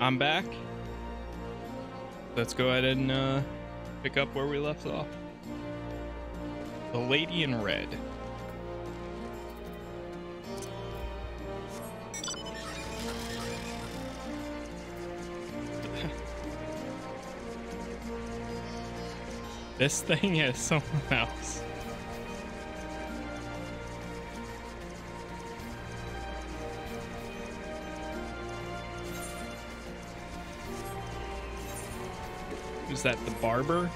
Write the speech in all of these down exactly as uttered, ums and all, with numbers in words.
I'm back. Let's go ahead and uh, pick up where we left off. The lady in red. This thing is someone else. Is that the barber?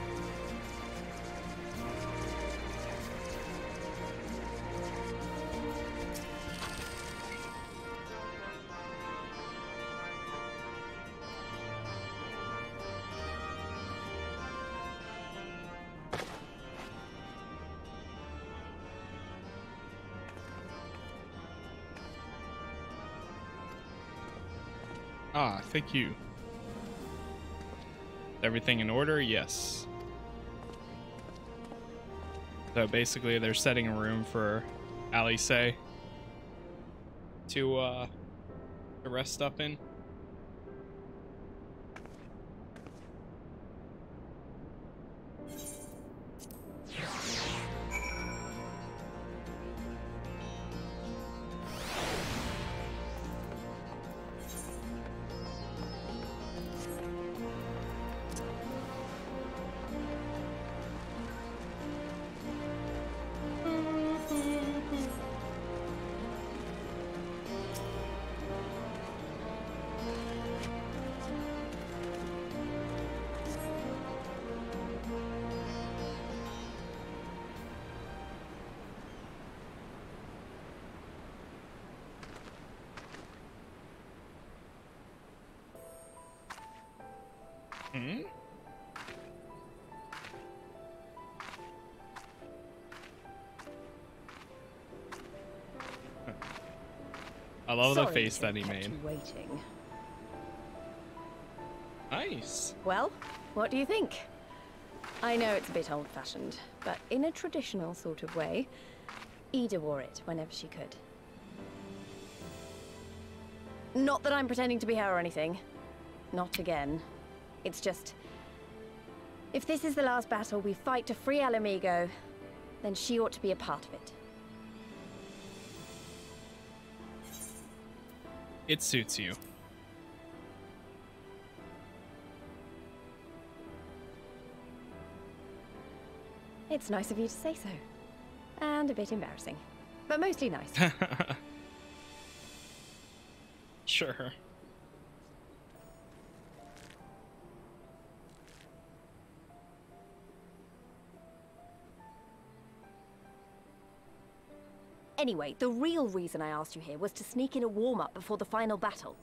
Ah, thank you. Everything in order? Yes. So basically they're setting a room for Alisaie to uh to rest up in. Hmm? I love Sorry the face that he made. Waiting. Nice. Well, what do you think? I know it's a bit old-fashioned, but in a traditional sort of way, Ida wore it whenever she could. Not that I'm pretending to be her or anything. Not again. It's just, if this is the last battle we fight to free Ala Mhigo, then she ought to be a part of it. It suits you. It's nice of you to say so. And a bit embarrassing, but mostly nice. Sure. Anyway, the real reason I asked you here was to sneak in a warm-up before the final battle.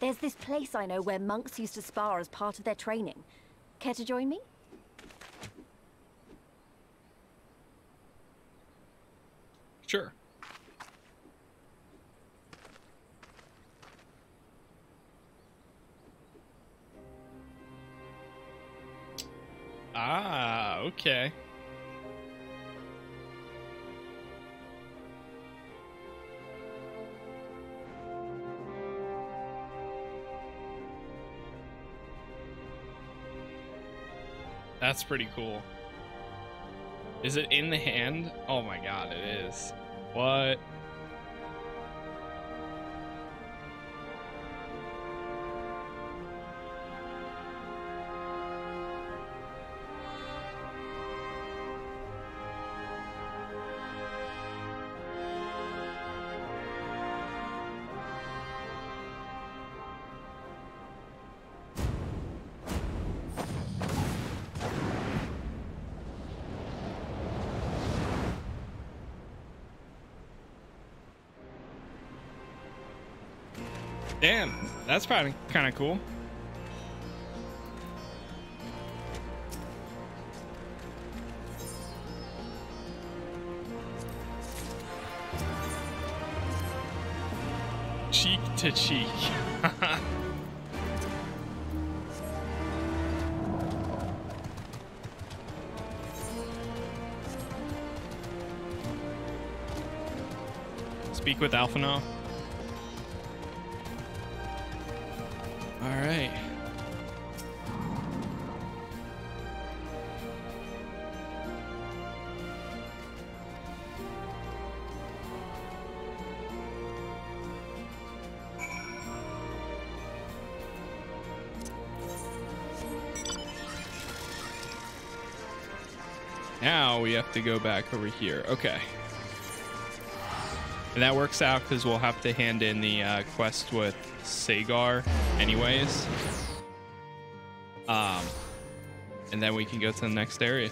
There's this place I know where monks used to spar as part of their training. Care to join me? Sure. Ah, okay. That's pretty cool. Is it in the hand? Oh my god, it is. What? Damn, that's probably kind of cool. Cheek to cheek. Speak with Alphino. All right. Now we have to go back over here. Okay. And that works out because we'll have to hand in the uh, quest with Sagar anyways. Um, and then we can go to the next area.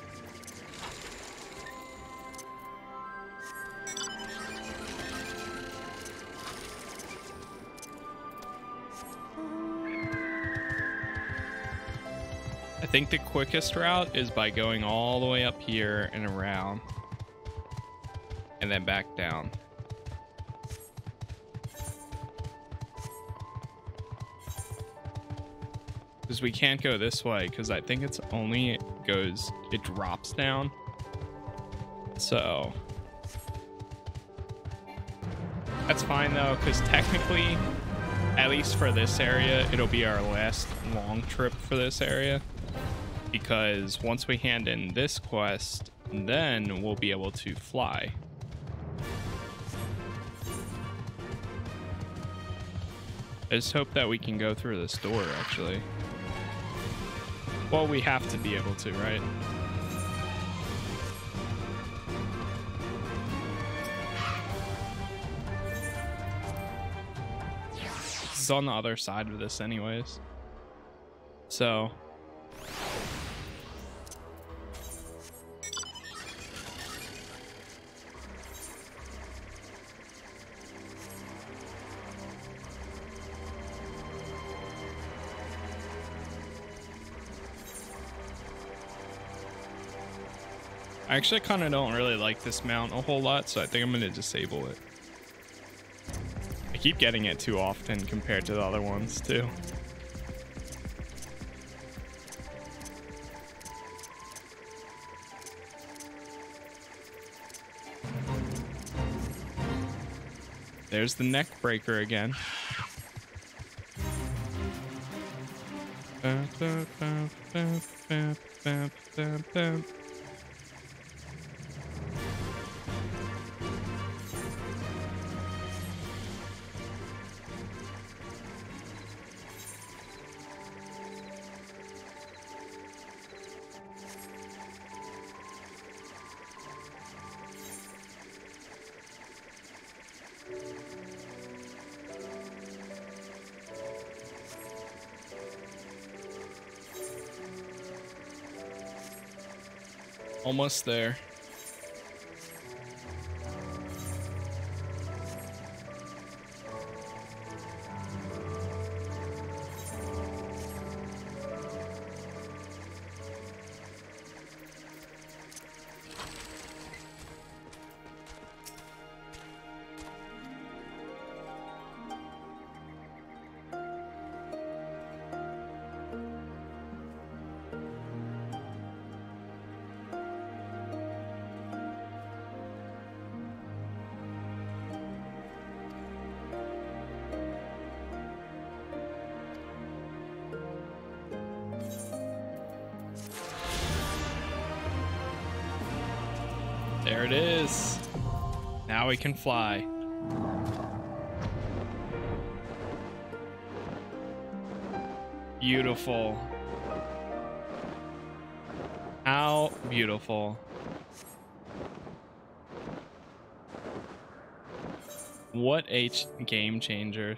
I think the quickest route is by going all the way up here and around and then back down. Because we can't go this way because I think it's only it goes, it drops down. So that's fine though, because technically, at least for this area, it'll be our last long trip for this area. Because once we hand in this quest, then we'll be able to fly. I just hope that we can go through this door, actually. Well, we have to be able to, right? This is on the other side of this anyways. So... I actually kind of don't really like this mount a whole lot, so I think I'm going to disable it. I keep getting it too often compared to the other ones, too. There's the neck breaker again. Almost there. There it is. Now we can fly. Beautiful. How beautiful. What a game changer.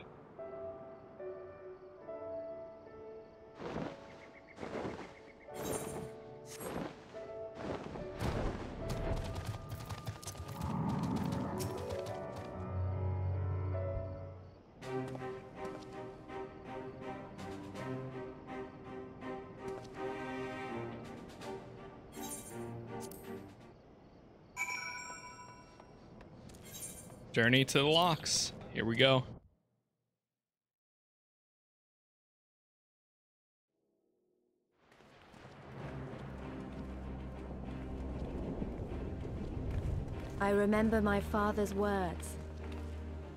Journey to the locks. Here we go. I remember my father's words.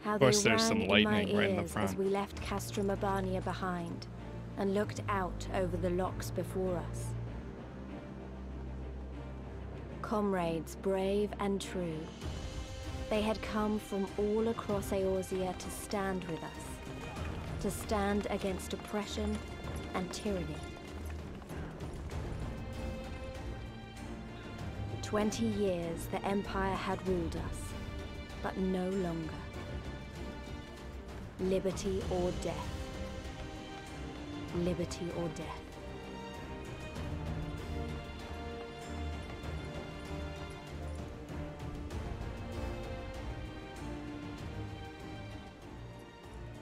How of course, they there's some lightning right in the front. As we left Castrum Mabania behind. and looked out over the locks before us. Comrades brave and true, they had come from all across Eorzea to stand with us, to stand against oppression and tyranny. Twenty years the Empire had ruled us, but no longer. Liberty or death. Liberty or death.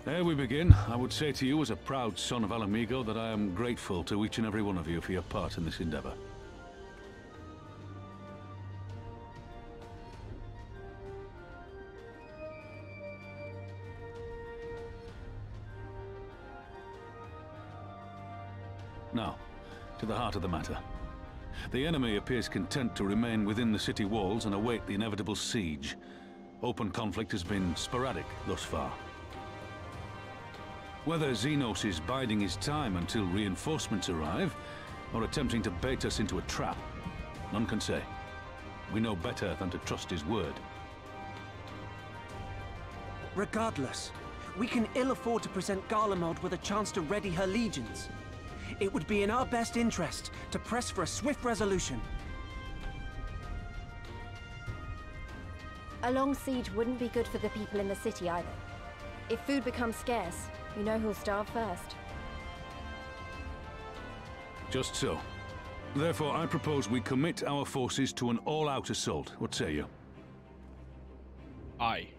Ere we begin, I would say to you as a proud son of Ala Mhigo that I am grateful to each and every one of you for your part in this endeavor. Now, to the heart of the matter. The enemy appears content to remain within the city walls and await the inevitable siege. Open conflict has been sporadic thus far. Whether Zenos is biding his time until reinforcements arrive, or attempting to bait us into a trap, none can say. We know better than to trust his word. Regardless, we can ill afford to present Garlemald with a chance to ready her legions. It would be in our best interest to press for a swift resolution. A long siege wouldn't be good for the people in the city either. If food becomes scarce, you know who'll starve first. Just so. Therefore, I propose we commit our forces to an all-out assault. What say you? Aye.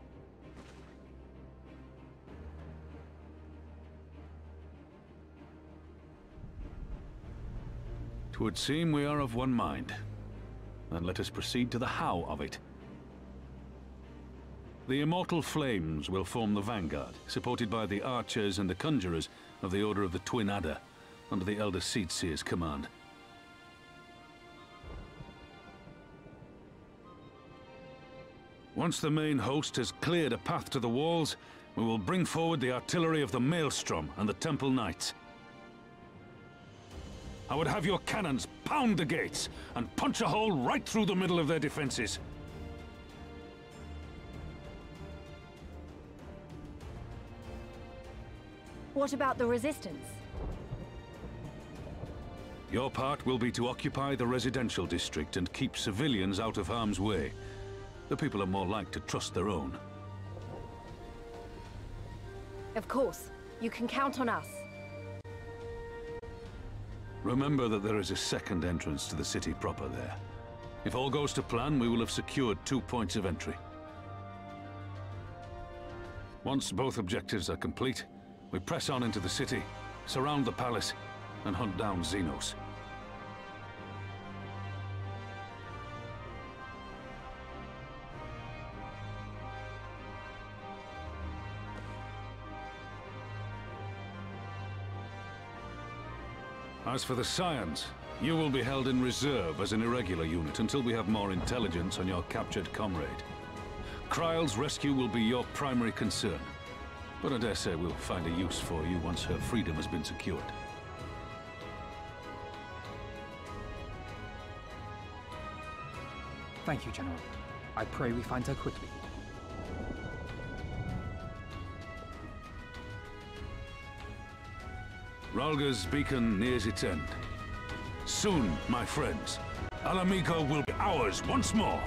It would seem we are of one mind. Then let us proceed to the how of it. The Immortal Flames will form the vanguard, supported by the archers and the conjurers of the Order of the Twin Adder, under the Elder Seedseer's command. Once the main host has cleared a path to the walls, we will bring forward the artillery of the Maelstrom and the Temple Knights. I would have your cannons pound the gates and punch a hole right through the middle of their defenses. What about the resistance? Your part will be to occupy the residential district and keep civilians out of harm's way. The people are more like to trust their own. Of course, you can count on us. Remember that there is a second entrance to the city proper there. If all goes to plan, we will have secured two points of entry. Once both objectives are complete, we press on into the city, surround the palace, and hunt down Zenos. As for the Scions, you will be held in reserve as an irregular unit until we have more intelligence on your captured comrade. Kryle's rescue will be your primary concern, but I dare say we'll find a use for you once her freedom has been secured. Thank you, General. I pray we find her quickly. Ralga's beacon nears its end. Soon, my friends, Ala Mhigo will be ours once more!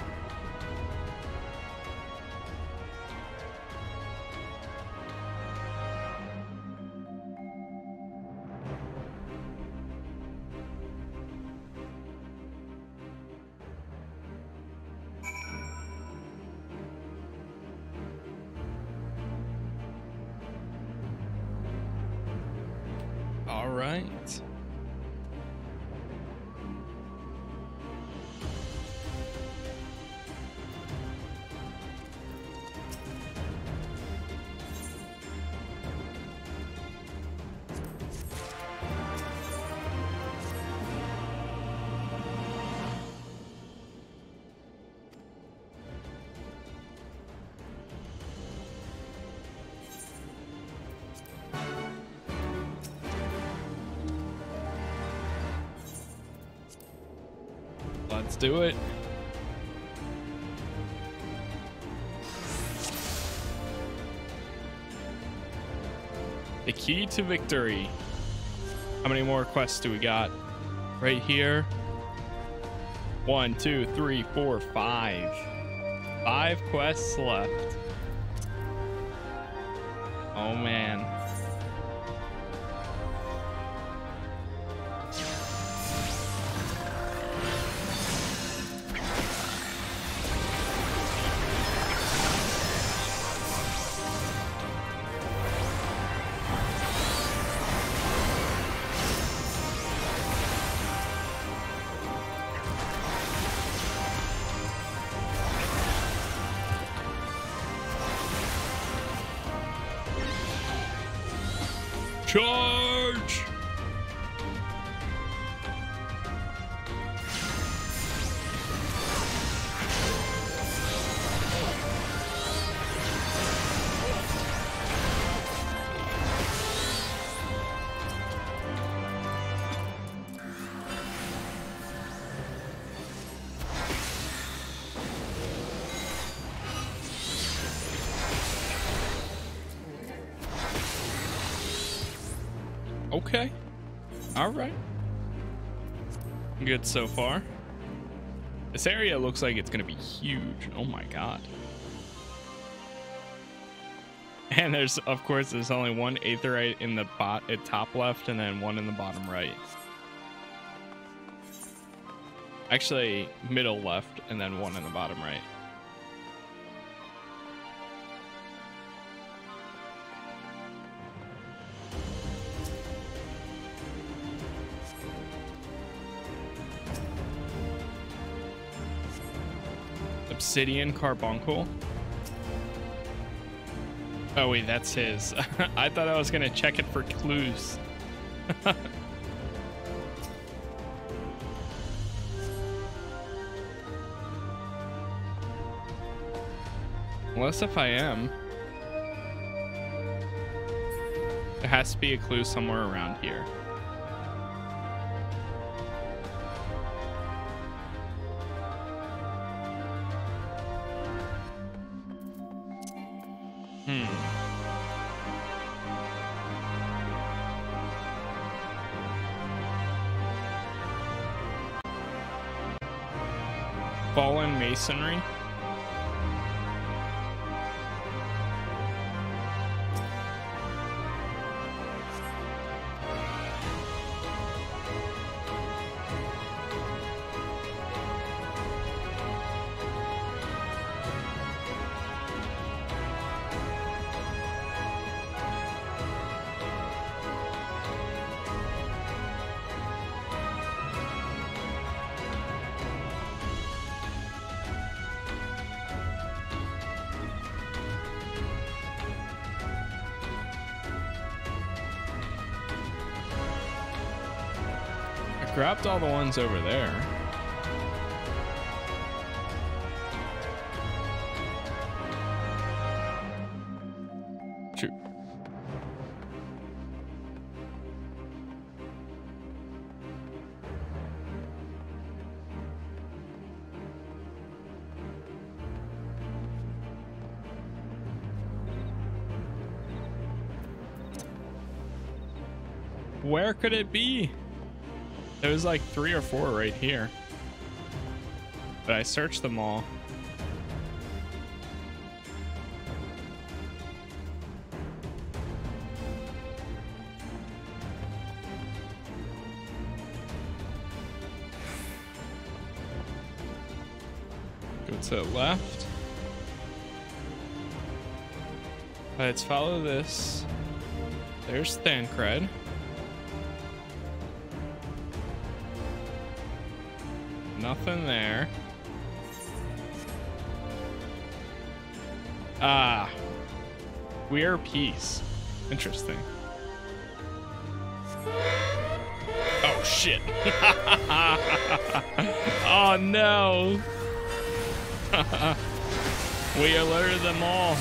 Let's do it. The key to victory. How many more quests do we got? Right here. One, two, three, four, five. Five quests left. Oh man. Charge! Okay. Alright. Good so far. This area looks like it's going to be huge. Oh my god. And there's, of course, there's only one aetherite in the bot at top left and then one in the bottom right. Actually, middle left and then one in the bottom right. Obsidian Carbuncle. Oh wait, that's his. I thought I was gonna check it for clues. Unless if I am, there has to be a clue somewhere around here. Fallen masonry. Grabbed all the ones over there. Shoot. Where could it be? There's like three or four right here, but I searched them all. Go to the left. Let's follow this. There's Thancred. Nothing there. Ah. We're peace. Interesting. Oh, shit. Oh, no. We alerted them all.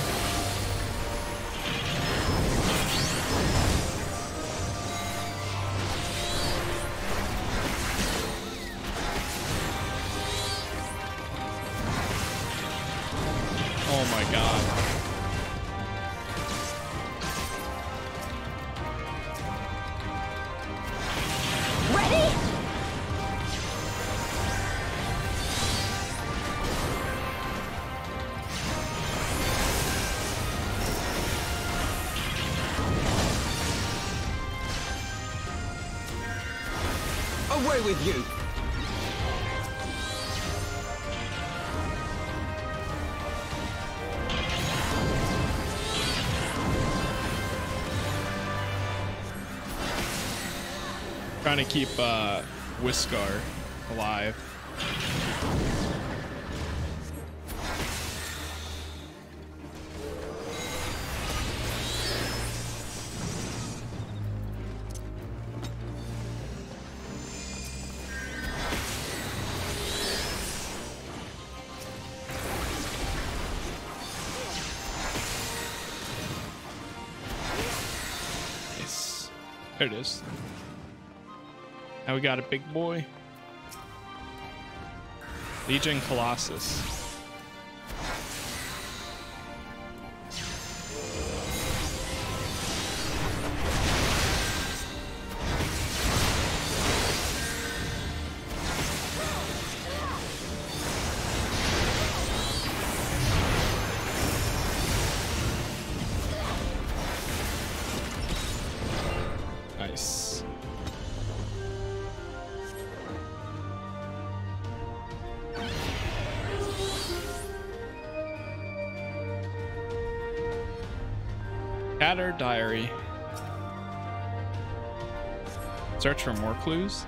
away with you! Trying to keep uh, Whiskar alive. Nice. There it is. Now we got a big boy. Legion Colossus. Adder diary. Search for more clues.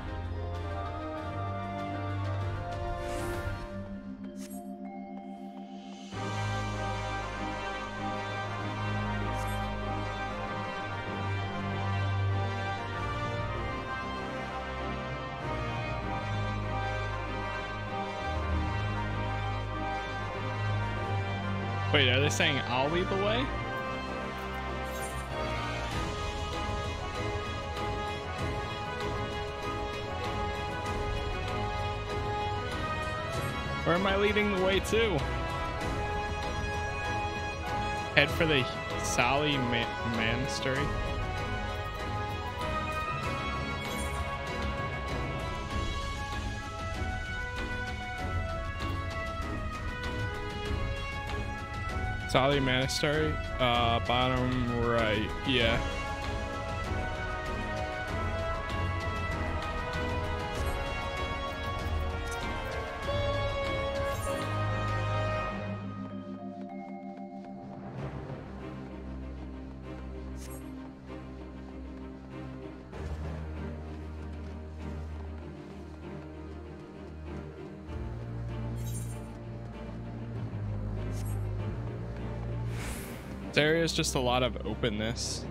Wait, are they saying I'll lead the way? Where am I leading the way to? Head for the Sally Manastery. Sally Manastery? Uh, bottom right. Yeah. This area is just a lot of openness.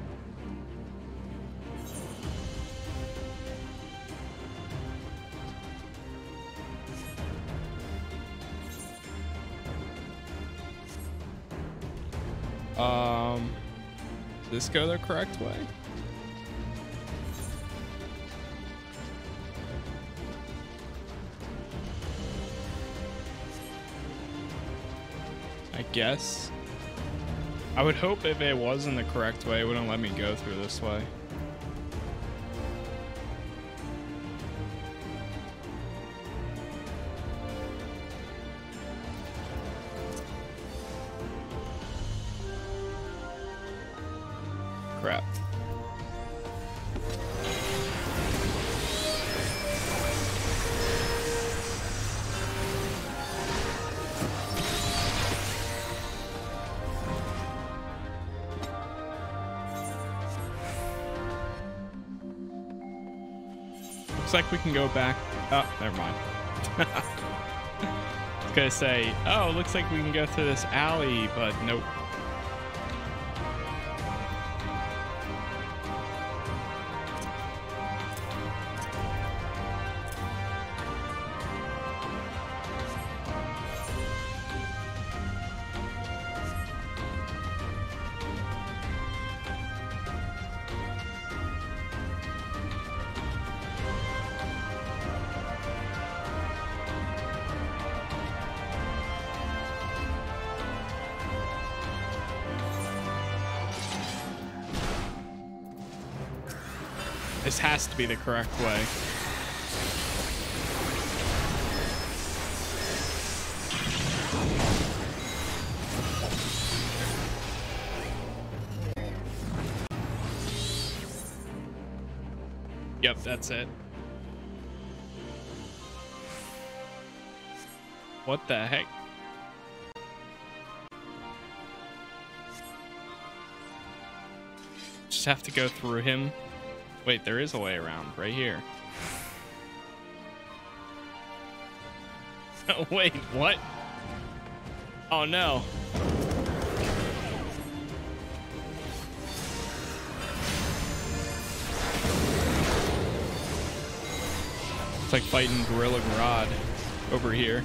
Um, does this go the correct way? I guess. I would hope if it wasn't the correct way, it wouldn't let me go through this way. Crap. Looks like we can go back. Oh, never mind. I was gonna say, oh, looks like we can go through this alley, but nope. This has to be the correct way. Yep, that's it. What the heck? Just have to go through him. Wait, there is a way around right here. Oh, wait, what? Oh, no. It's like fighting Gorilla Grodd over here.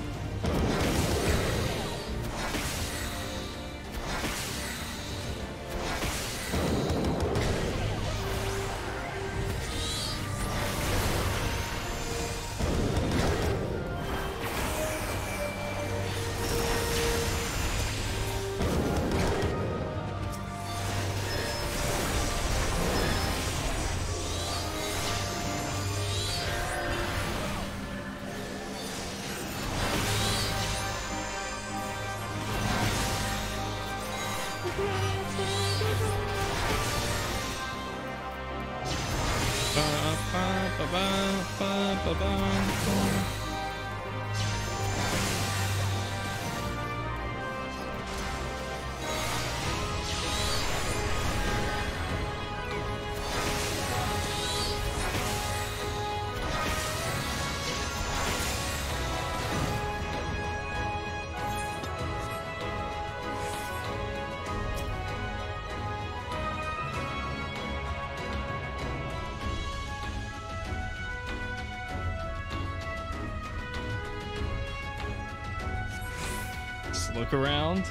Look around,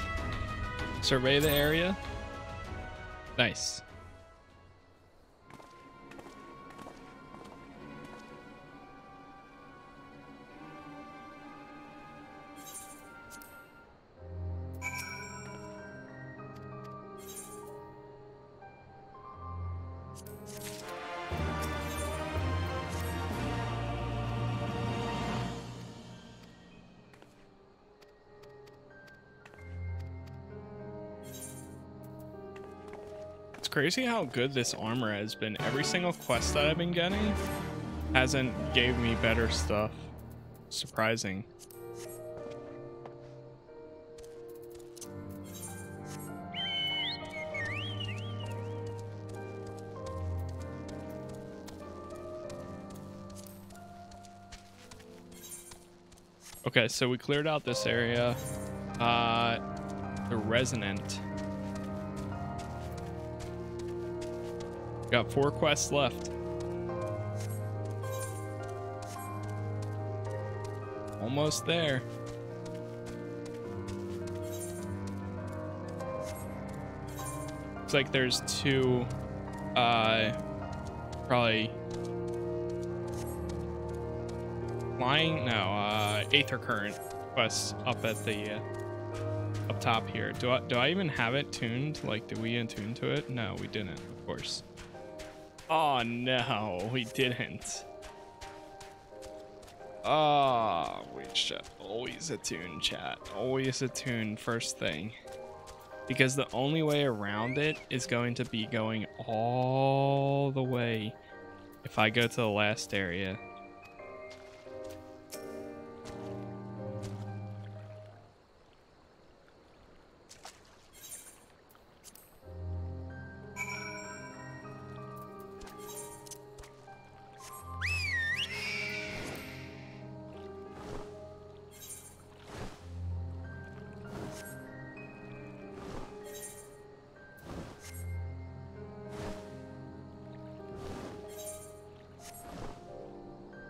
survey the area. Nice. Crazy how good this armor has been. Every single quest that I've been getting hasn't gave me better stuff. Surprising. Okay, so we cleared out this area. Uh, the Resonant. Got four quests left. Almost there. Looks like there's two, uh, probably flying. No, uh, Aether Current quests up at the uh, up top here. Do I do I even have it tuned? Like, did we attune to it? No, we didn't. Of course. Oh no, we didn't. Oh, we should always attune, chat. Always attune first thing. Because the only way around it is going to be going all the way if I go to the last area.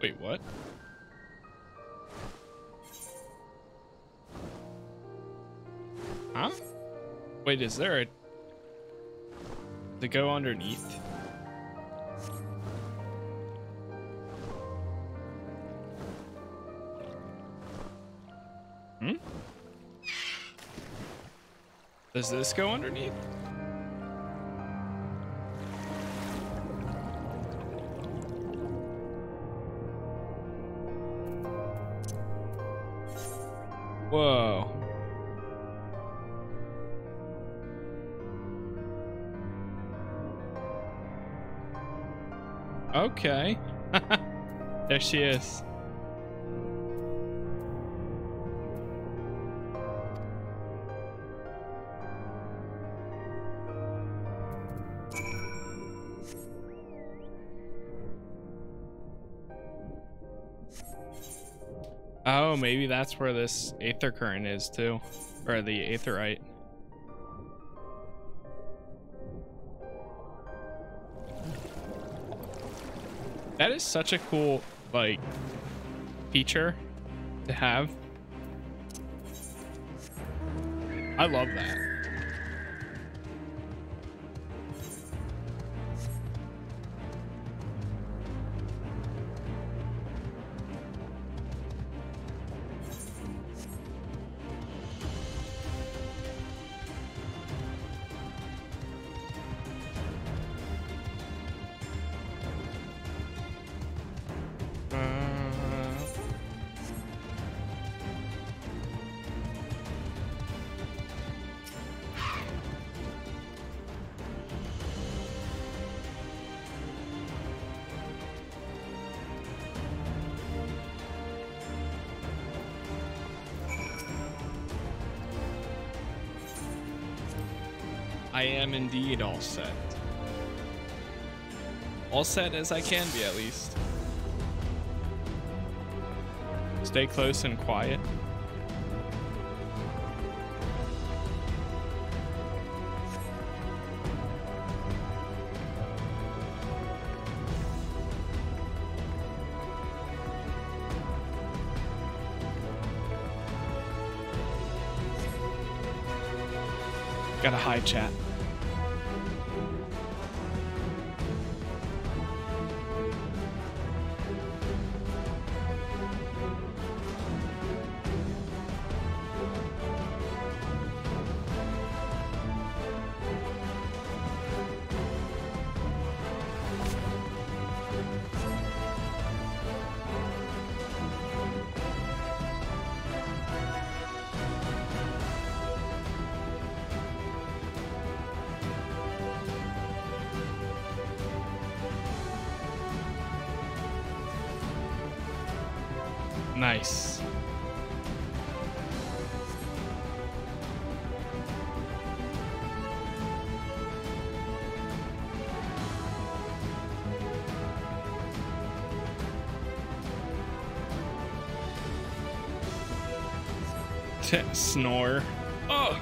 Wait, what? Huh? Wait, is there a... to go underneath? Hmm? Does this go underneath? Whoa. Okay. There she is. Oh, maybe that's where this aether current is too, or the aetherite. That is such a cool like feature to have. I love that. I am indeed all set. All set as I can be, at least. Stay close and quiet. Gotta hide, chat. Nice. Snore. Oh.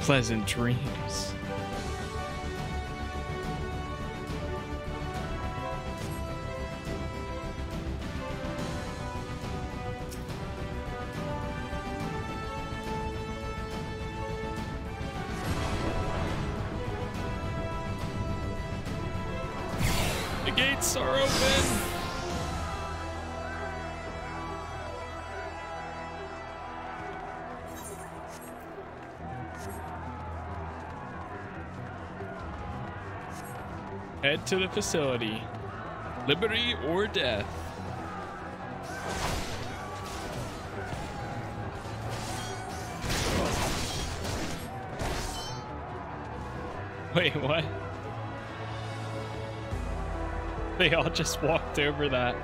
Pleasant dreams. Head to the facility. Liberty or death. Wait, what? They all just walked over that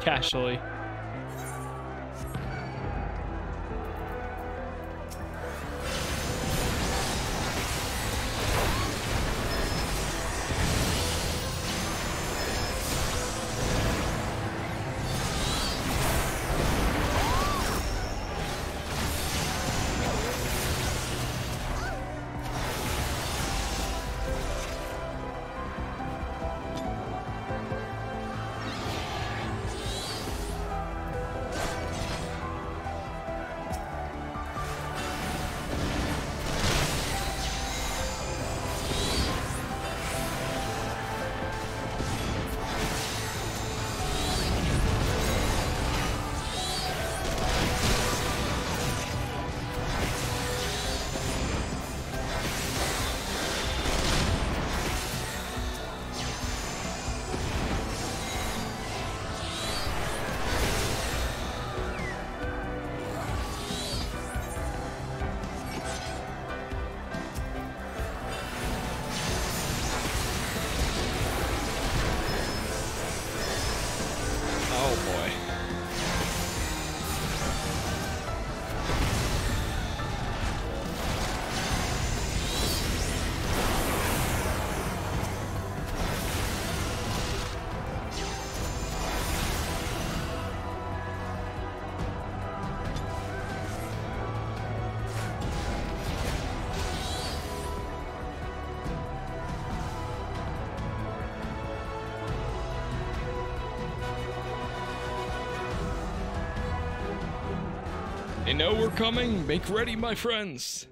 casually. They know we're coming. Make ready, my friends.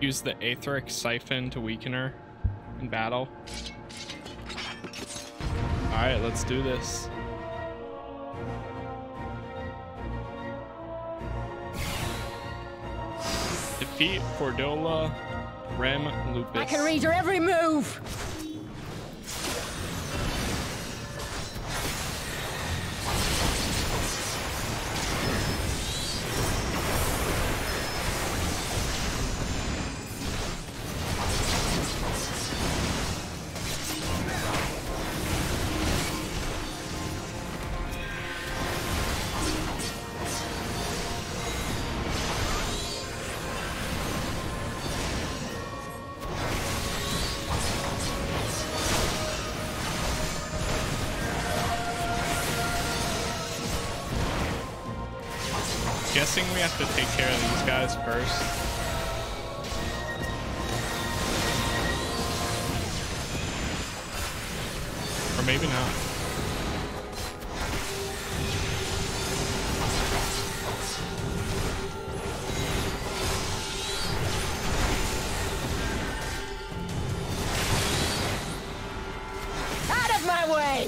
Use the Aetheric Siphon to weaken her in battle. Alright, let's do this. Defeat Fordola Rem Lupus. I can read her every move! We have to take care of these guys first. Or maybe not. Out of my way!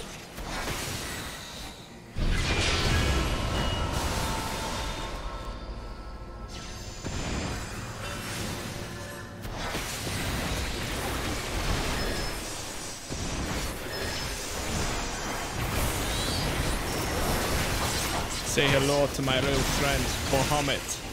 Say hello to my real friend, Bahamut.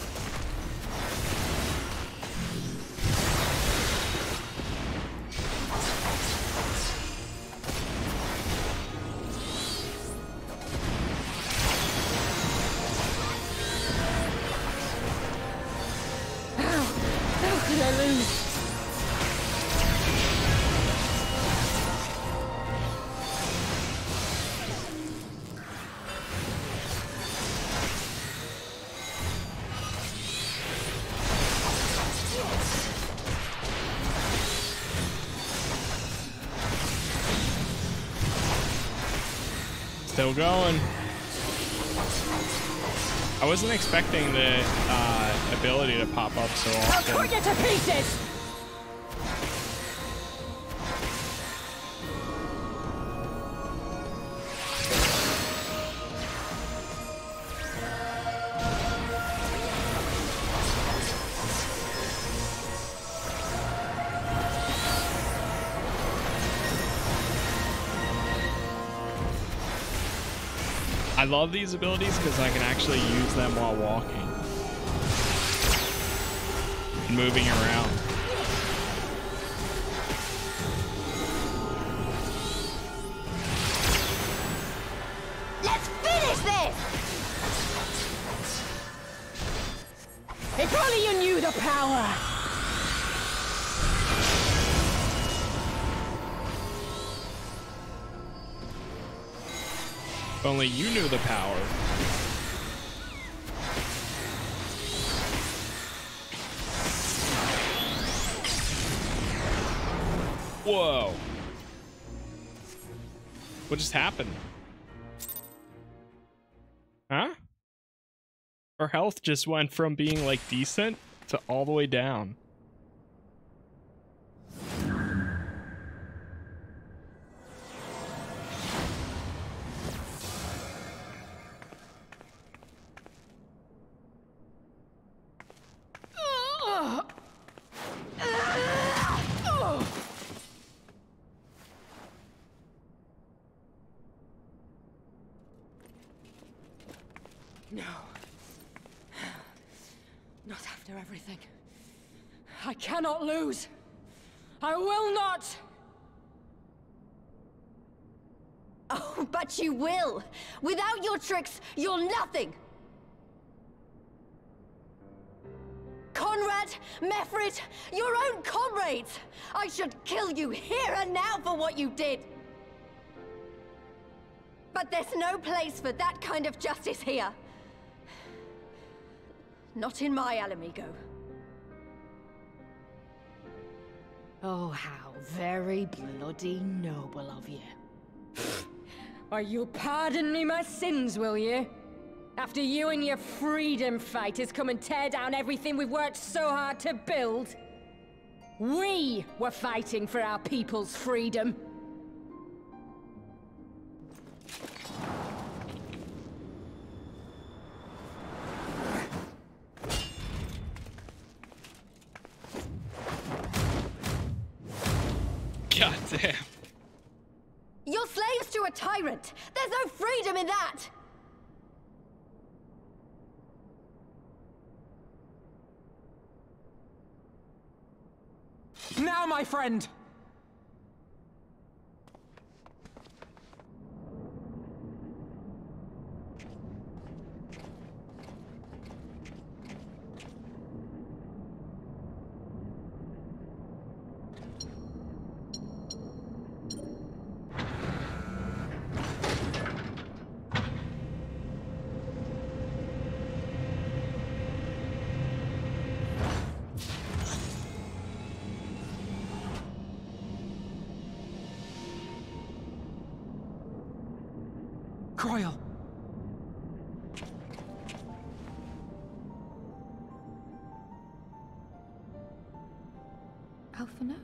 Still going. I wasn't expecting the uh, ability to pop up so often. I'll cut you to pieces! I love these abilities because I can actually use them while walking and moving around. Let's finish this! If only you knew the power! If only you knew the power. Whoa. What just happened? Huh? Her health just went from being like decent to all the way down. Lose. I will not. Oh, but you will! Without your tricks, you're nothing! Conrad, Mephred, your own comrades! I should kill you here and now for what you did! But there's no place for that kind of justice here. Not in my Ala Mhigo. Oh, how very bloody noble of you. Why, you'll pardon me my sins, will you? After you and your freedom fighters come and tear down everything we've worked so hard to build. We were fighting for our people's freedom. God damn. You're slaves to a tyrant. There's no freedom in that. Now, my friend! Royal. Alphino?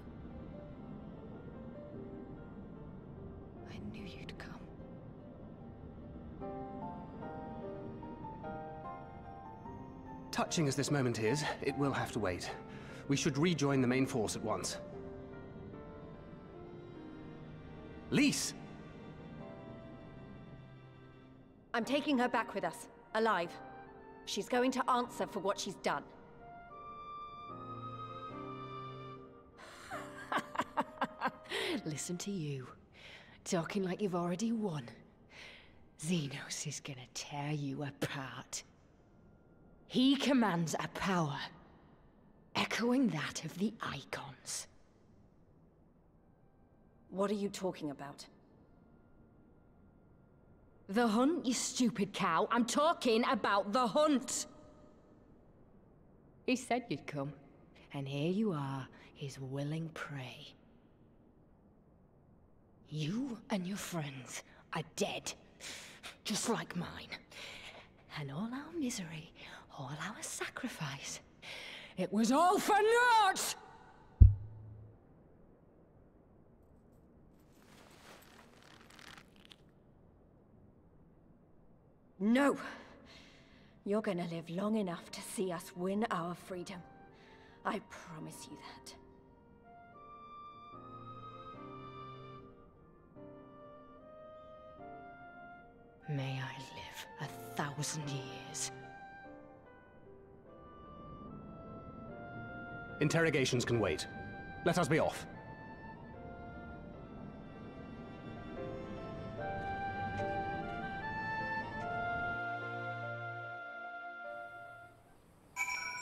I knew you'd come. Touching as this moment is, it will have to wait. We should rejoin the main force at once. Lise! I'm taking her back with us, alive. She's going to answer for what she's done. Listen to you, talking like you've already won. Zenos is gonna tear you apart. He commands a power, echoing that of the Icons. What are you talking about? The hunt, you stupid cow. I'm talking about the hunt. He said you'd come, and here you are, his willing prey. You and your friends are dead, just like mine. And all our misery, all our sacrifice, it was all for naught! No! You're gonna live long enough to see us win our freedom. I promise you that. May I live a thousand years. Interrogations can wait. Let us be off.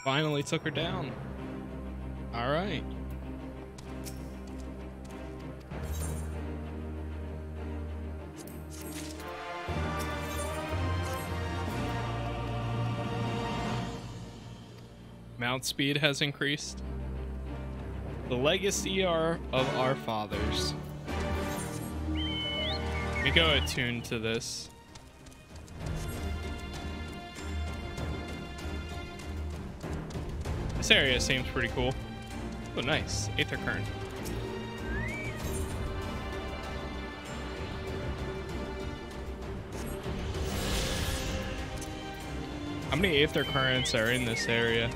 Finally took her down. All right. Mount speed has increased. The legacy are of our fathers. We go attuned to this. This area seems pretty cool. Oh, nice. Aether Kern. How many Aether Currents are in this area?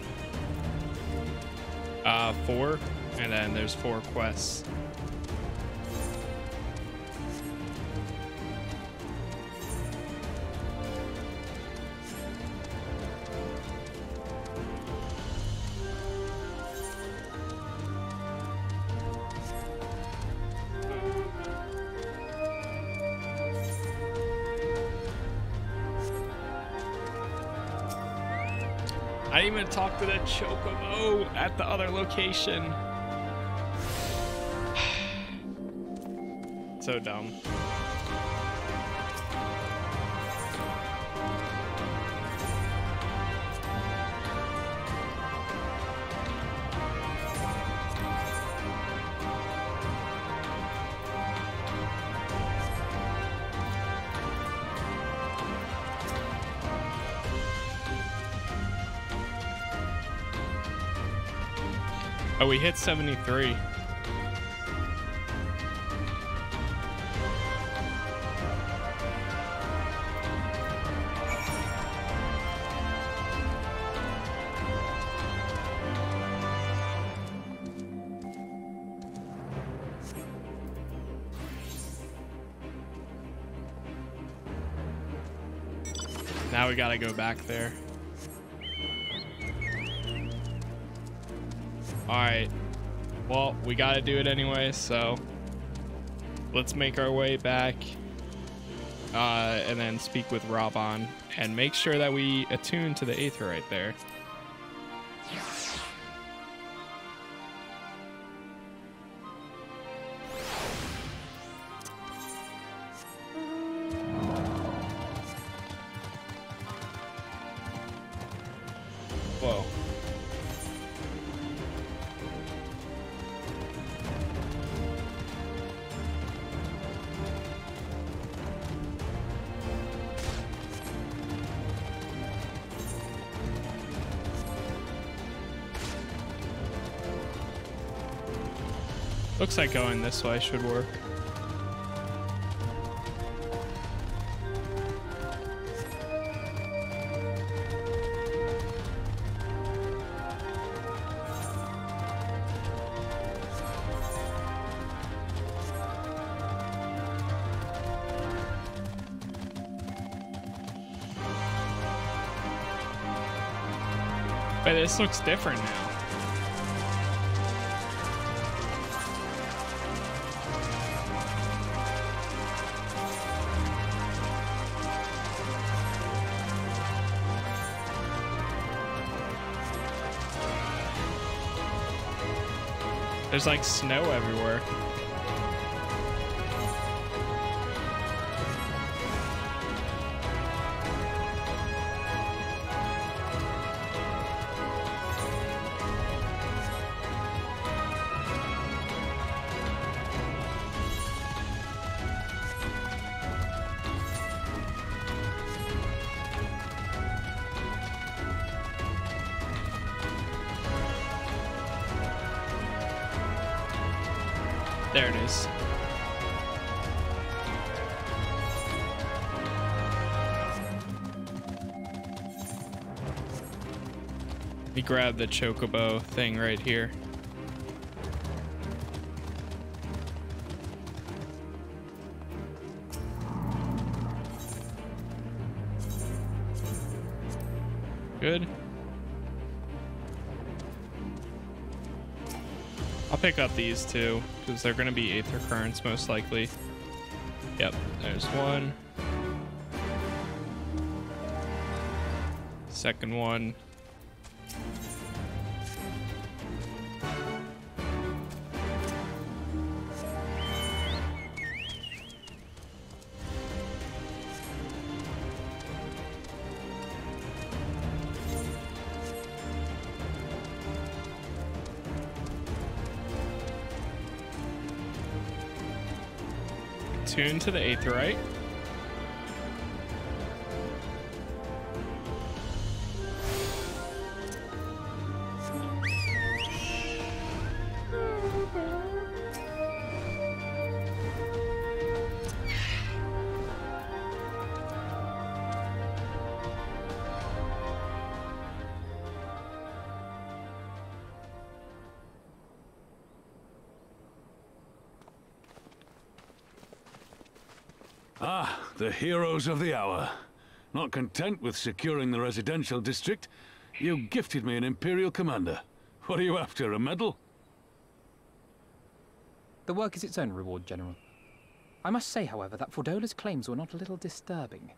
Uh, four. And then there's four quests. I didn't even talk to that Chocobo at the other location. So dumb. Oh, we hit seventy-three. Now we gotta go back there. Alright, well, we gotta do it anyway, so let's make our way back uh, and then speak with Raubahn and make sure that we attune to the Aether right there. Looks like going this way should work. But this looks different now. There's like snow everywhere. There it is. Let me grab the Chocobo thing right here. Good. I'll pick up these two, because they're going to be Aether Currents, most likely. Yep, there's one. Second one. Tune to the Aetherite. The heroes of the hour. Not content with securing the residential district, you gifted me an Imperial Commander. What are you after, a medal? The work is its own reward, General. I must say, however, that Fordola's claims were not a little disturbing.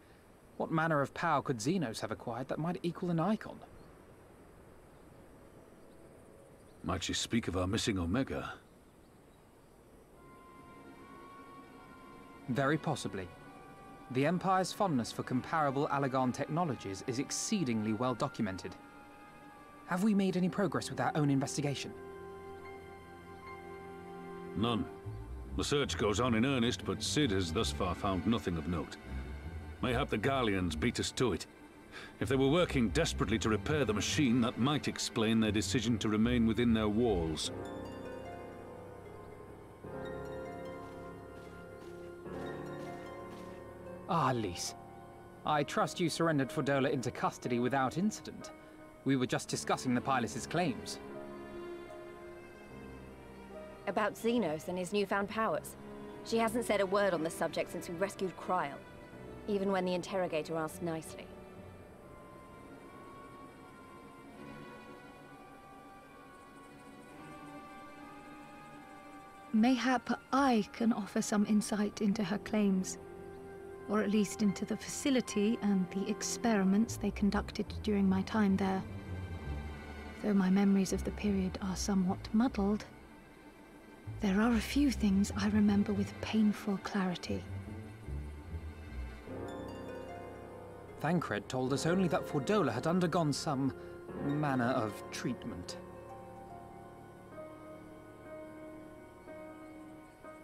What manner of power could Zenos have acquired that might equal an icon? Might she speak of our missing Omega? Very possibly. The Empire's fondness for comparable Allagan technologies is exceedingly well documented. Have we made any progress with our own investigation? None. The search goes on in earnest, but Cid has thus far found nothing of note. Mayhap the Galleons beat us to it. If they were working desperately to repair the machine, that might explain their decision to remain within their walls. Ah, Lise. I trust you surrendered Fordola into custody without incident. We were just discussing the pilot's claims. About Zenos and his newfound powers. She hasn't said a word on the subject since we rescued Krile, even when the interrogator asked nicely. Mayhap I can offer some insight into her claims, or at least into the facility and the experiments they conducted during my time there. Though my memories of the period are somewhat muddled, there are a few things I remember with painful clarity. Thancred told us only that Fordola had undergone some manner of treatment.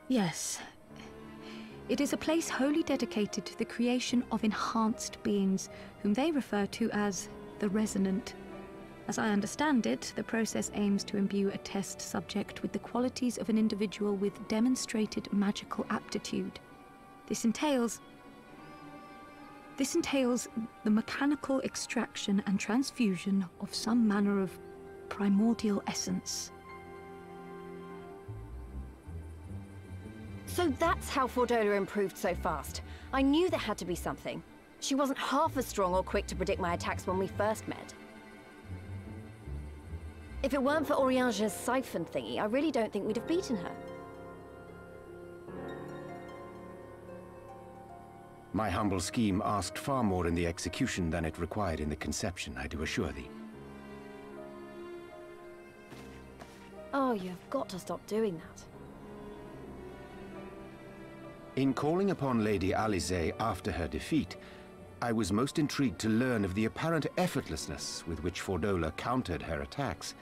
Yes. It is a place wholly dedicated to the creation of enhanced beings, whom they refer to as the Resonant. As I understand it, the process aims to imbue a test subject with the qualities of an individual with demonstrated magical aptitude. This entails... This entails the mechanical extraction and transfusion of some manner of primordial essence. So that's how Fordola improved so fast. I knew there had to be something. She wasn't half as strong or quick to predict my attacks when we first met. If it weren't for Orianja's siphon thingy, I really don't think we'd have beaten her. My humble scheme asked far more in the execution than it required in the conception, I do assure thee. Oh, you've got to stop doing that. In calling upon Lady Alizé after her defeat, I was most intrigued to learn of the apparent effortlessness with which Fordola countered her attacks.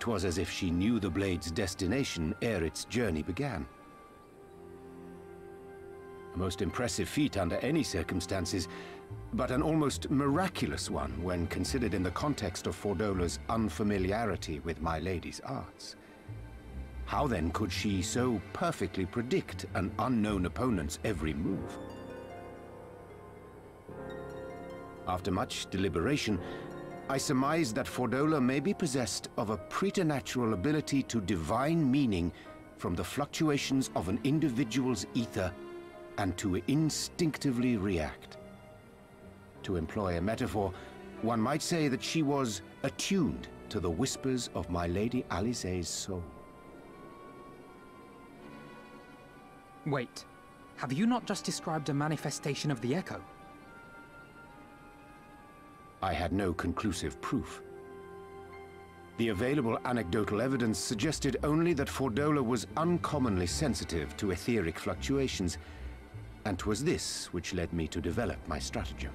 'Twas as if she knew the blade's destination ere its journey began. A most impressive feat under any circumstances, but an almost miraculous one when considered in the context of Fordola's unfamiliarity with my lady's arts. How then could she so perfectly predict an unknown opponent's every move? After much deliberation, I surmised that Fordola may be possessed of a preternatural ability to divine meaning from the fluctuations of an individual's ether and to instinctively react. To employ a metaphor, one might say that she was attuned to the whispers of my Lady Alisaie's soul. Wait, have you not just described a manifestation of the echo? I had no conclusive proof. The available anecdotal evidence suggested only that Fordola was uncommonly sensitive to etheric fluctuations, and 'twas this which led me to develop my stratagem.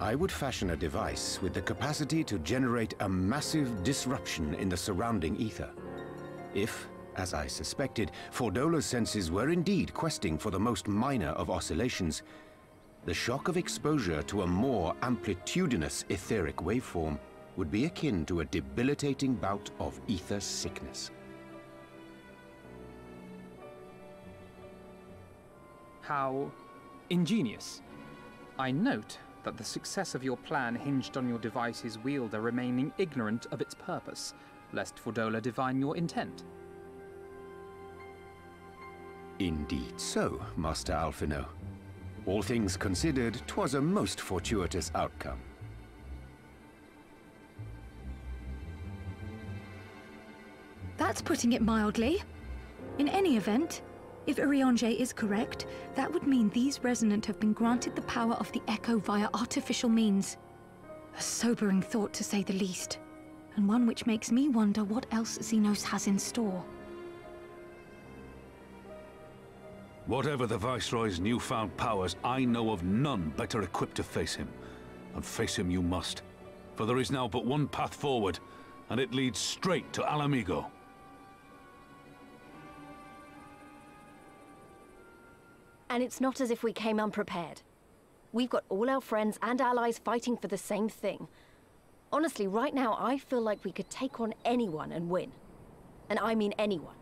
I would fashion a device with the capacity to generate a massive disruption in the surrounding ether. If, as I suspected, Fordola's senses were indeed questing for the most minor of oscillations, the shock of exposure to a more amplitudinous etheric waveform would be akin to a debilitating bout of ether sickness. How ingenious. I note that the success of your plan hinged on your device's wielder remaining ignorant of its purpose, lest Fordola divine your intent. Indeed so, Master Alphino. All things considered, 'twas a most fortuitous outcome. That's putting it mildly. In any event, if Orianja is correct, that would mean these Resonant have been granted the power of the Echo via artificial means. A sobering thought, to say the least, and one which makes me wonder what else Zenos has in store. Whatever the Viceroy's newfound powers, I know of none better equipped to face him. And face him you must, for there is now but one path forward, and it leads straight to Ala Mhigo. And it's not as if we came unprepared. We've got all our friends and allies fighting for the same thing. Honestly, right now, I feel like we could take on anyone and win. And I mean anyone.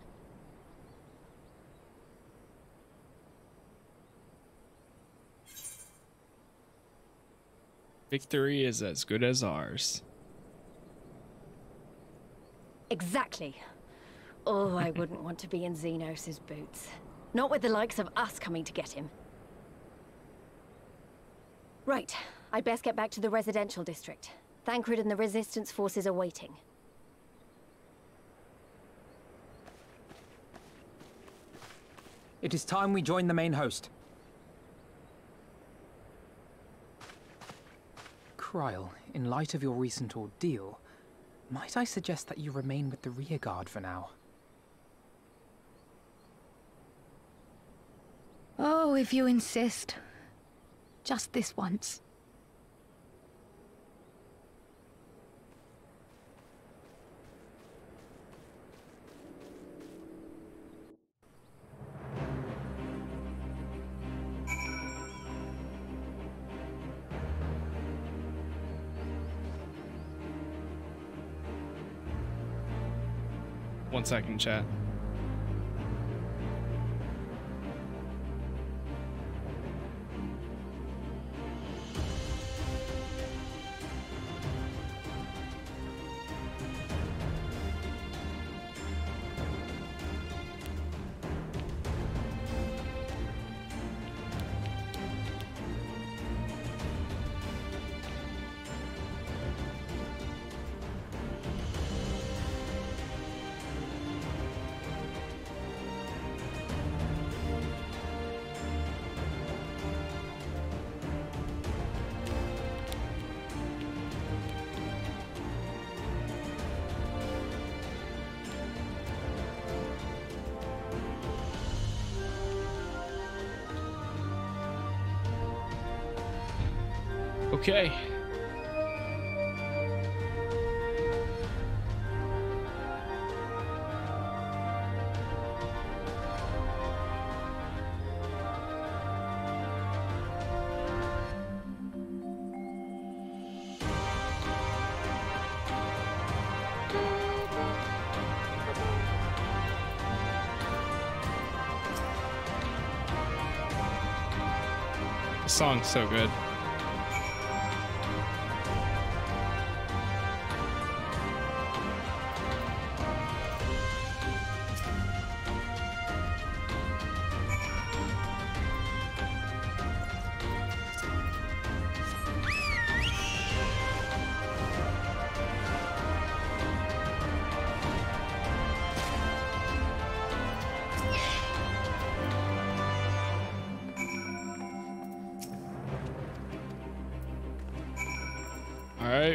Victory is as good as ours. Exactly. Oh, I wouldn't want to be in Zenos's boots. Not with the likes of us coming to get him. Right, I'd best get back to the residential district. Thancred and the resistance forces are waiting. It is time we join the main host. Krile, in light of your recent ordeal, might I suggest that you remain with the rearguard for now? Oh, if you insist. Just this once. One second, chat. Okay. The song's so good.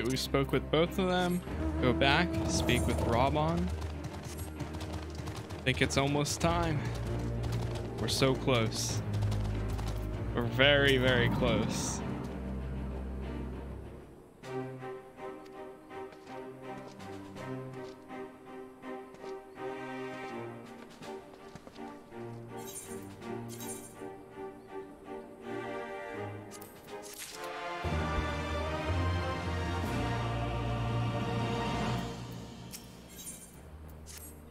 We spoke with both of them. Go back, speak with Raubahn. I think it's almost time. We're so close. We're very, very close.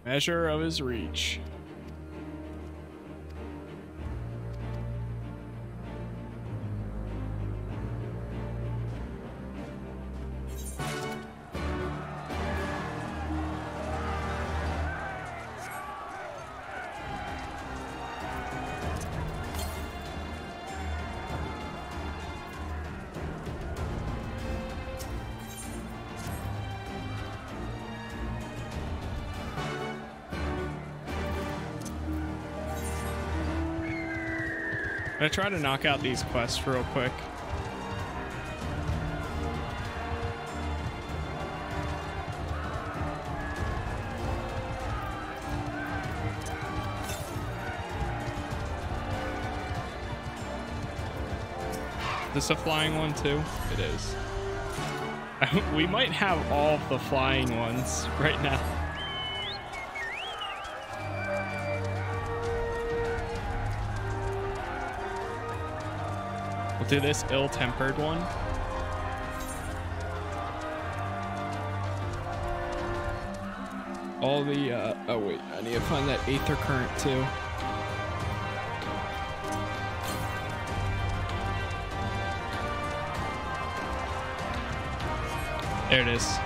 Measure of his reach. I'm gonna try to knock out these quests real quick. this a flying one too? It is. We might have all the flying ones right now. We'll do this ill-tempered one. All the, uh, oh wait, I need to find that aether current too. There it is.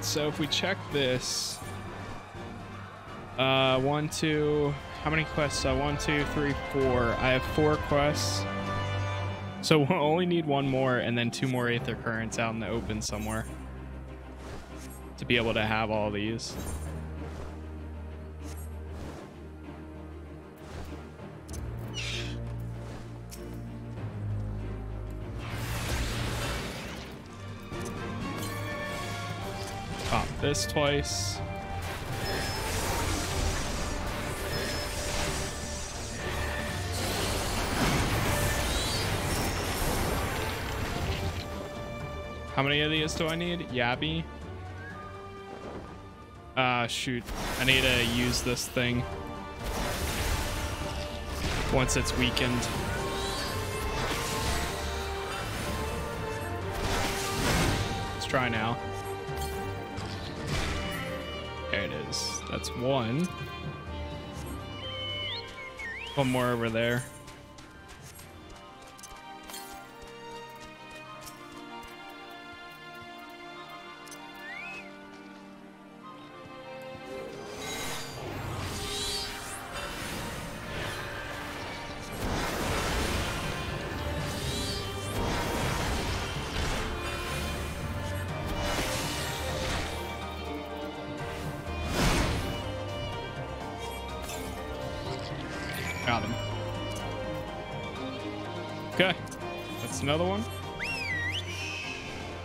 So if we check this, uh, one, two, how many quests? So one, two, three, four. I have four quests. So we'll only need one more and then two more aether currents out in the open somewhere to be able to have all these. This twice. How many of these do I need? Yabby. Ah, uh, shoot. I need to use this thing once it's weakened. Let's try now. That's one. One more over there.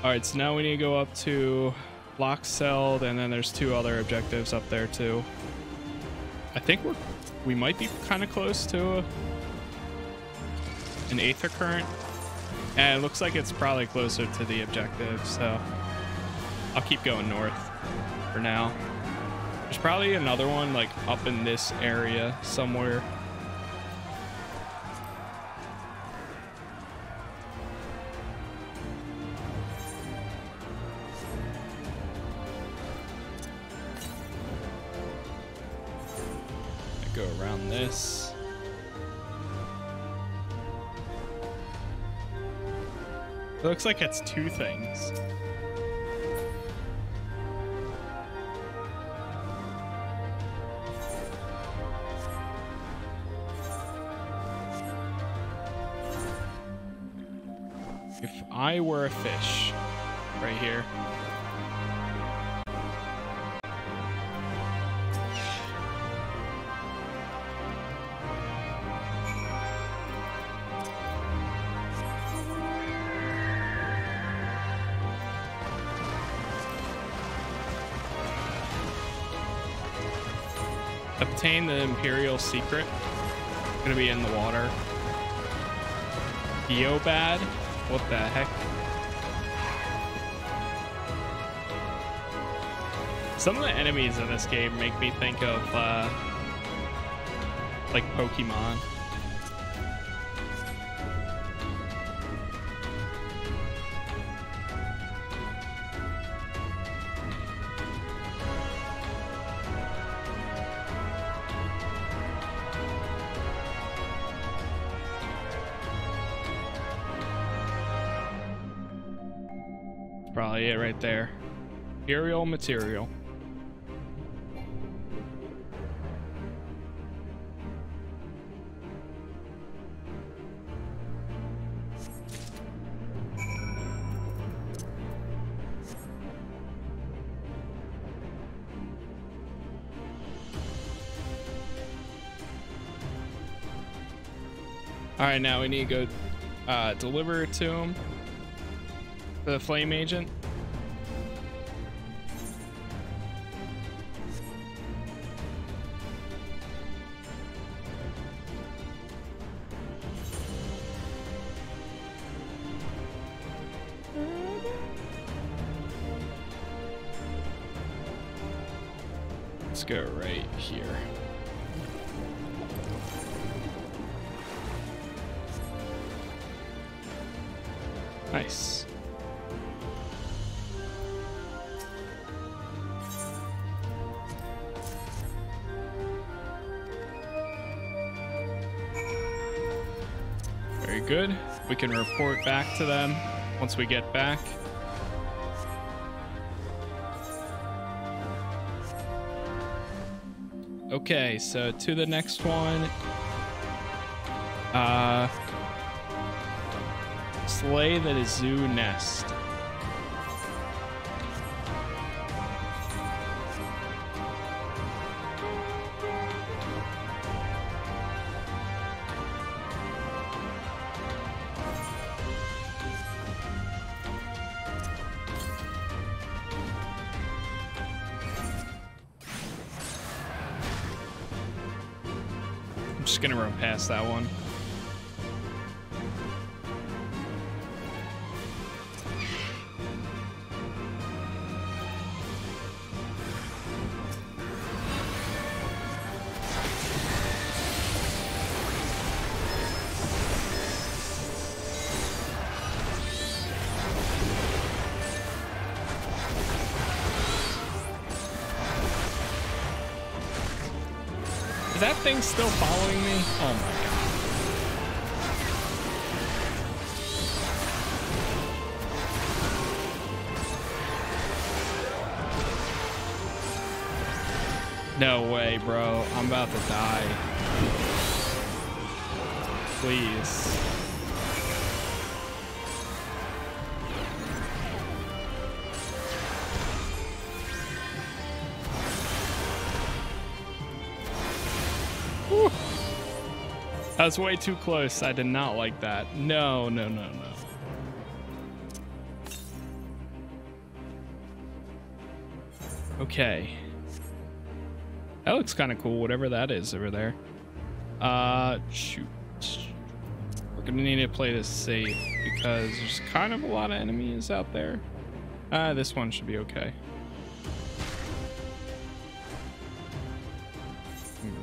Alright, so now we need to go up to Lockseld, and then there's two other objectives up there too. I think we're we might be kind of close to a, an aether current, and it looks like it's probably closer to the objective, so I'll keep going north for now. There's probably another one like up in this area somewhere. It looks like it's two things. If I were a fish, right here. The Imperial Secret. It's gonna be in the water. Eobad? What the heck? Some of the enemies in this game make me think of uh, like Pokemon. Probably it right there. Imperial material. All right, now we need to go uh, deliver it to him. The flame agent. Let's go right here. Nice. Very good. We can report back to them once we get back. Okay, so to the next one. Uh, slay the Izu nest. Gonna run past that one. Is that thing still following me? Oh my god. No way, bro. I'm about to die. Please. That was way too close. I did not like that. No, no, no, no. Okay. That looks kind of cool, whatever that is over there. Uh, shoot. We're gonna need to play this safe because there's kind of a lot of enemies out there. Uh, this one should be okay.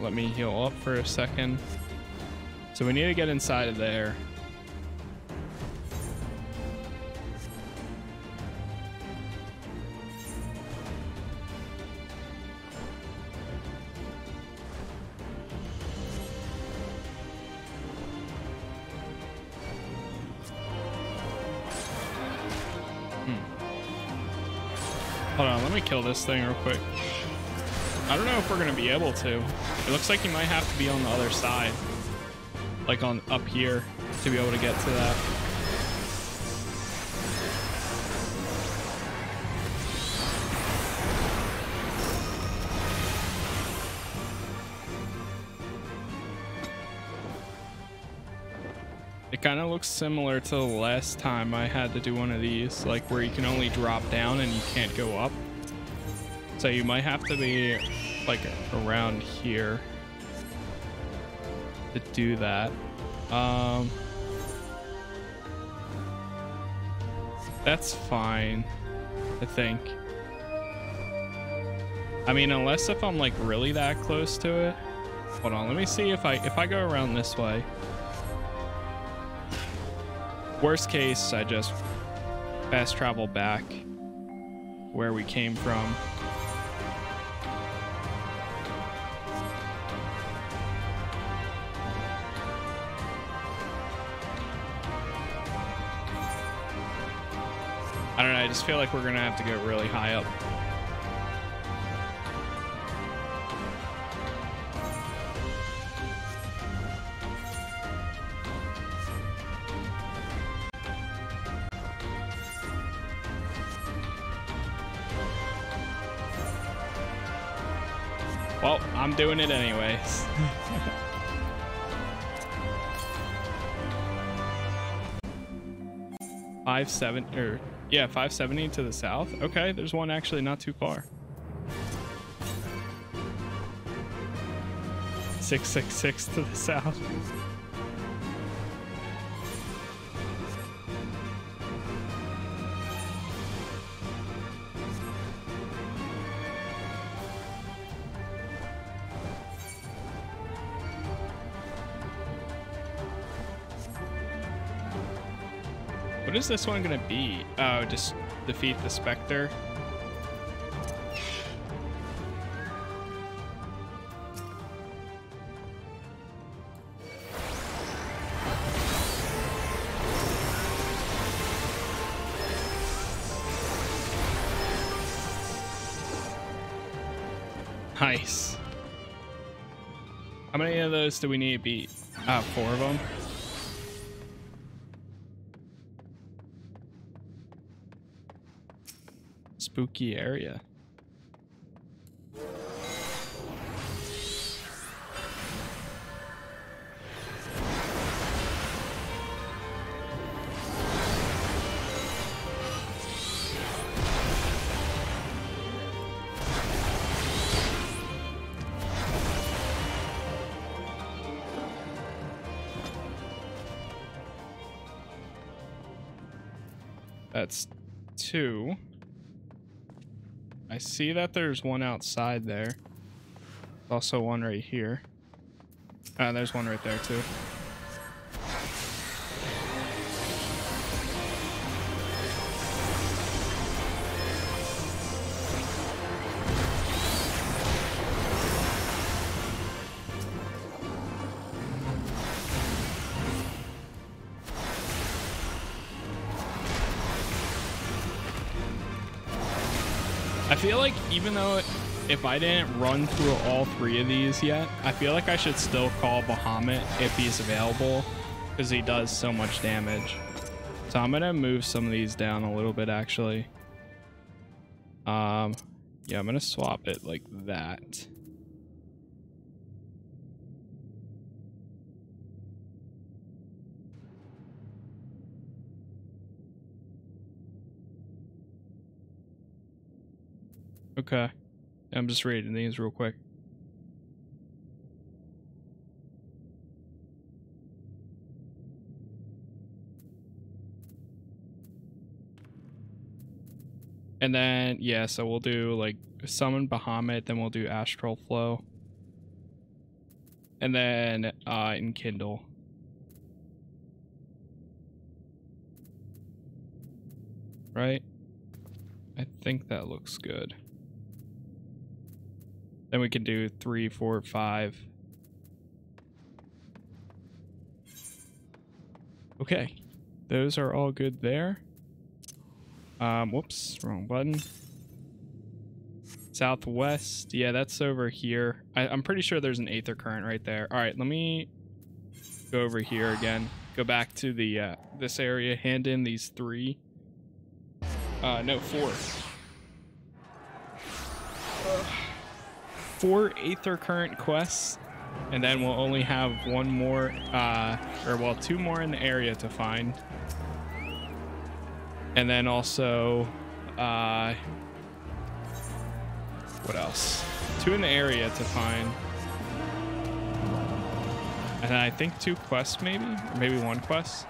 Let me heal up for a second. So we need to get inside of there. Hmm. Hold on, let me kill this thing real quick. I don't know if we're gonna be able to. It looks like you might have to be on the other side. Like on up here to be able to get to that. It kind of looks similar to the last time I had to do one of these, like where you can only drop down and you can't go up. So you might have to be like around here to do that. Um, that's fine, I think. I mean, unless if I'm like really that close to it. Hold on, let me see if I if I go around this way. Worst case, I just fast travel back where we came from. I don't know, I just feel like we're gonna have to go really high up. Well, I'm doing it anyways. five seventy, or yeah, five seventy to the south. Okay, there's one actually not too far. six sixty-six to the south. What is this one gonna be? Oh, just defeat the Spectre. Nice. How many of those do we need to beat? Ah, four of them. Spooky area. That's two. I see that there's one outside there. There's also one right here. Uh, there's one right there too. I feel like even though if I didn't run through all three of these yet, I feel like I should still call Bahamut if he's available because he does so much damage. So I'm gonna move some of these down a little bit actually. Um, yeah, I'm gonna swap it like that. Okay, I'm just reading these real quick. And then, yeah, so we'll do like summon Bahamut, then we'll do Astral Flow. And then uh, Enkindle. Right? I think that looks good. Then we can do three, four, five. Okay, those are all good there. Um, whoops, wrong button. Southwest, yeah, that's over here. I, I'm pretty sure there's an aether current right there. All right, let me go over here again. Go back to the uh, this area. Hand in these three. Uh, no, four. Four aether current quests, and then we'll only have one more, uh, or well, two more in the area to find. And then also, uh, what else? Two in the area to find. And I think two quests maybe, or maybe one quest.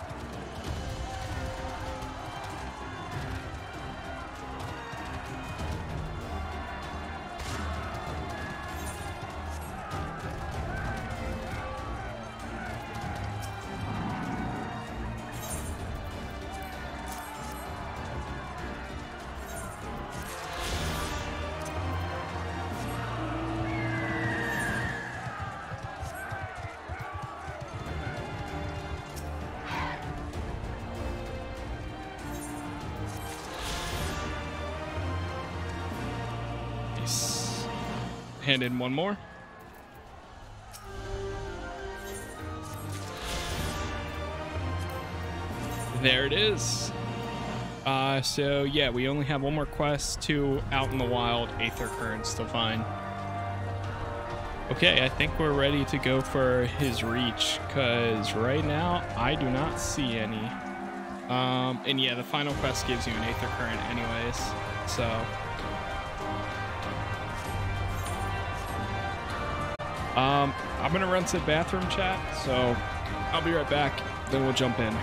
Hand in one more. There it is. Uh, so yeah, we only have one more quest, two out in the wild aether currents to find. Okay, I think we're ready to go for his reach because right now I do not see any. Um, and yeah, the final quest gives you an Aether Current anyways, so. Um, I'm gonna run to the bathroom, chat, so I'll be right back, then we'll jump in.